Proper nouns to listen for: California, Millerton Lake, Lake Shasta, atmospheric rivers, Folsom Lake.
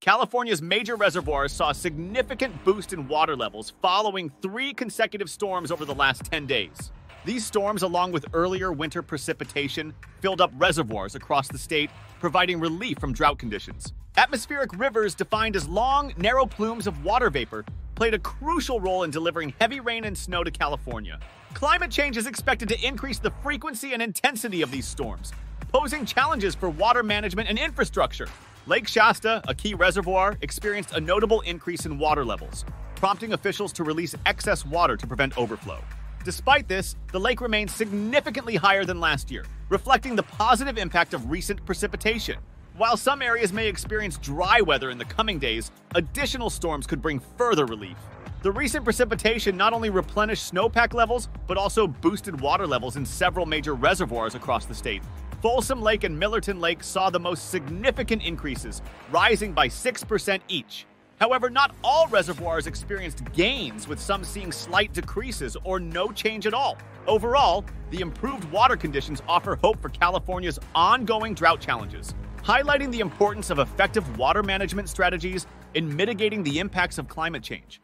California's major reservoirs saw a significant boost in water levels following 3 consecutive storms over the last 10 days. These storms, along with earlier winter precipitation, filled up reservoirs across the state, providing relief from drought conditions. Atmospheric rivers, defined as long, narrow plumes of water vapor, played a crucial role in delivering heavy rain and snow to California. Climate change is expected to increase the frequency and intensity of these storms, posing challenges for water management and infrastructure. Lake Shasta, a key reservoir, experienced a notable increase in water levels, prompting officials to release excess water to prevent overflow. Despite this, the lake remains significantly higher than last year, reflecting the positive impact of recent precipitation. While some areas may experience dry weather in the coming days, additional storms could bring further relief. The recent precipitation not only replenished snowpack levels, but also boosted water levels in several major reservoirs across the state. Folsom Lake and Millerton Lake saw the most significant increases, rising by 6% each. However, not all reservoirs experienced gains, with some seeing slight decreases or no change at all. Overall, the improved water conditions offer hope for California's ongoing drought challenges, highlighting the importance of effective water management strategies in mitigating the impacts of climate change.